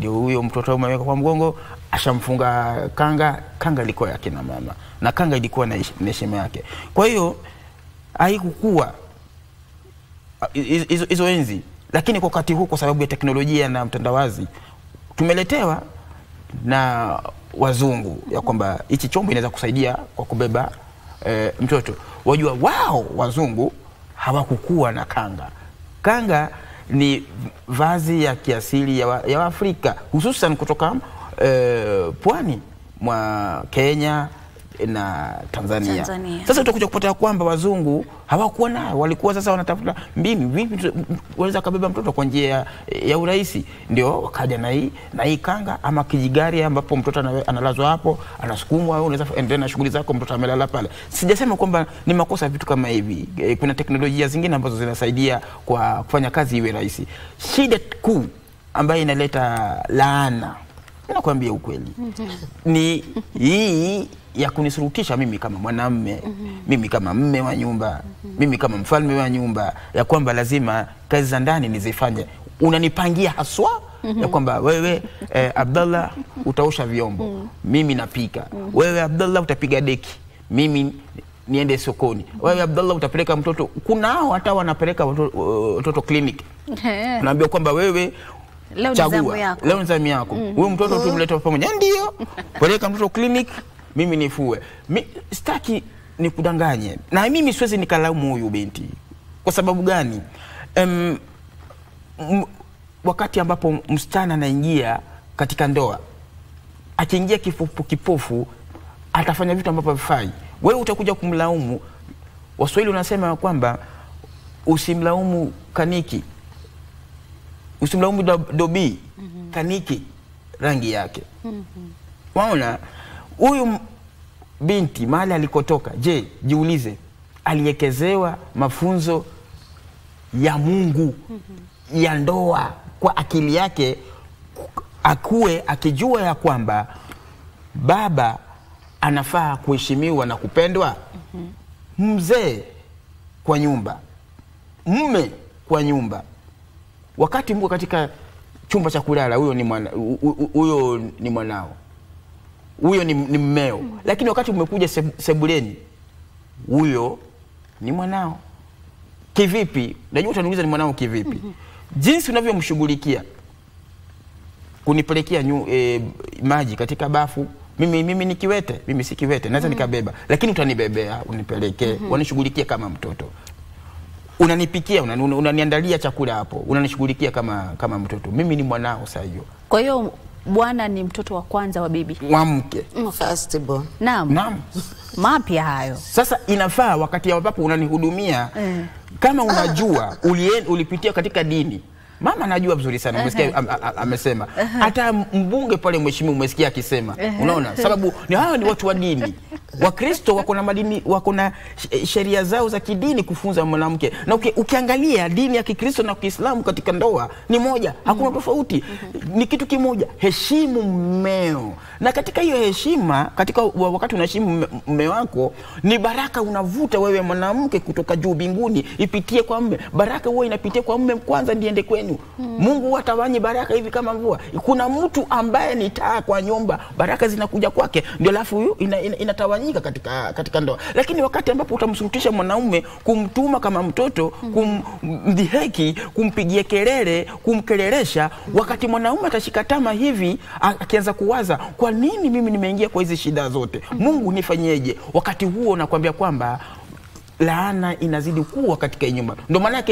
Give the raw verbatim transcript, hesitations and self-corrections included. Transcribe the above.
ndio huyo mtoto wao ameweka kwa mgongo, ashamfunga kanga. Kanga ilikuwa ya kina mama na kanga ilikuwa na heshima yake. Kwa hiyo haikukuwa hizo enzi, lakini kwa wakati huu kwa sababu ya teknolojia na mtandawazi tumeletewa na wazungu ya kwamba hichi chombo inaweza kusaidia kwa kubeba e, mtoto. Wajua wao wazungu hawakukua na kanga. Kanga ni vazi ya kiasili ya wa, ya Afrika, hususan kutoka e, pwani mwa Kenya na Tanzania. Tanzania. Sasa tutakuja kupata kwamba wazungu hawakuwa nayo, walikuwa sasa wanatafuta mbinu vipi waweza kabeba mtoto kwa njia ya, ya urahisi. Ndio kaja na hii na hii kanga ama kijigari ambapo mtoto analazwa hapo, anasukumwa au unaweza endelea na shughuli zako mtoto amelala pale. Sijasema kwamba ni makosa vitu kama hivi. E, kuna teknolojia zingine ambazo zinasaidia kwa kufanya kazi iwe rahisi. Shida kuu ambayo inaleta laana, nakwambia ukweli, ni hii ya kunisurutisha mimi kama mwanamume, mimi kama mume wa nyumba, mimi kama mfalme wa nyumba, ya kwamba lazima kazi za ndani nizifanye. Unanipangia haswa ya kwamba wewe eh, Abdalla utaosha vyombo, mimi napika. Wewe Abdalla utapiga deki, mimi niende sokoni. Wewe Abdalla utapeleka mtoto. Kunao hata wanapeleka mtoto kliniki. Naambia kwamba wewe leo zamu yako. Leo zamu yako. Wewe mtoto tumleta pamoja. Ndio. Peleka mtoto kliniki. Mimi nifue. Mi, sitaki nikudanganye. Na mimi siwezi nikalaumu huyu binti. Kwa sababu gani? Um, m, wakati ambapo msichana anaingia katika ndoa, akiingia kipofu kipofu atafanya vitu ambavyo havifai. Wewe utakuja kumlaumu. Waswahili wanasema kwamba usimlaumu kaniki, usimlaumu dobi, kaniki rangi yake. Waona huyu binti mahali alikotoka. Je, jiulize, aliekezewa mafunzo ya Mungu ya ndoa kwa akili yake, akue akijua ya kwamba baba anafaa kuheshimiwa na kupendwa, mzee kwa nyumba, mume kwa nyumba. Wakati mko katika chumba cha kulala, huyo ni mwana, huyo ni mwanao, huyo ni, ni mmeo. Lakini wakati umekuja sebuleni, huyo ni mwanao. Kivipi? Najua utaniuliza ni mwanao kivipi. Jinsi unavyomshughulikia, kunipelekea e, maji katika bafu. Mimi mimi ni kiwete, mimi si kiwete, naweza nikabeba. Lakini utanibebea, unipelekee, wanishughulikia kama mtoto. Unanipikia, unaniandalia chakula hapo, unanishughulikia kama kama mtoto. Mimi ni mwanao sasa hiyo. Kwa hiyo bwana ni mtoto wa kwanza wa bibi, wa mke. First born. Naam. Naam. Mapya hayo. Sasa inafaa wakati ambapo unanihudumia, mm. kama unajua ulien, ulipitia katika dini. Mama anajua vizuri sana, umesikia amesema. Hata mbunge pale mheshimiwa umesikia akisema. Unaona? Sababu ni hao ni watu wa dini. Wakristo wako na madini, wako na sheria zao za kidini kufunza mwanamke. Na uki, ukiangalia dini ya Kikristo na Kiislamu katika ndoa ni moja, hakuna tofauti. Ni kitu kimoja, heshimu mmeo. Na katika hiyo heshima, katika wakati unaheshimu mume wako, ni baraka unavuta wewe mwanamke kutoka juu mbinguni ipitie kwa mume. Baraka huwa inapitia kwa mume kwanza ndiye ende kwenu. Hmm. Mungu atawanyi baraka hivi kama mvua. Kuna mtu ambaye ni taa kwa nyumba, baraka zinakuja kwake. Ndio alafu ina, ina, inatawanyika katika katika ndoa. Lakini wakati ambapo utamsurutisha mwanaume, kumtuma kama mtoto, kumdhihaki, kumpigia kelele, kumkeleresha, wakati mwanaume atashika tama hivi akianza kuwaza, kwa nini mimi nimeingia kwa hizi shida zote? Mungu nifanyeje? Wakati huo nakwambia kwamba laana inazidi kuwa katika nyumba. Ndio maana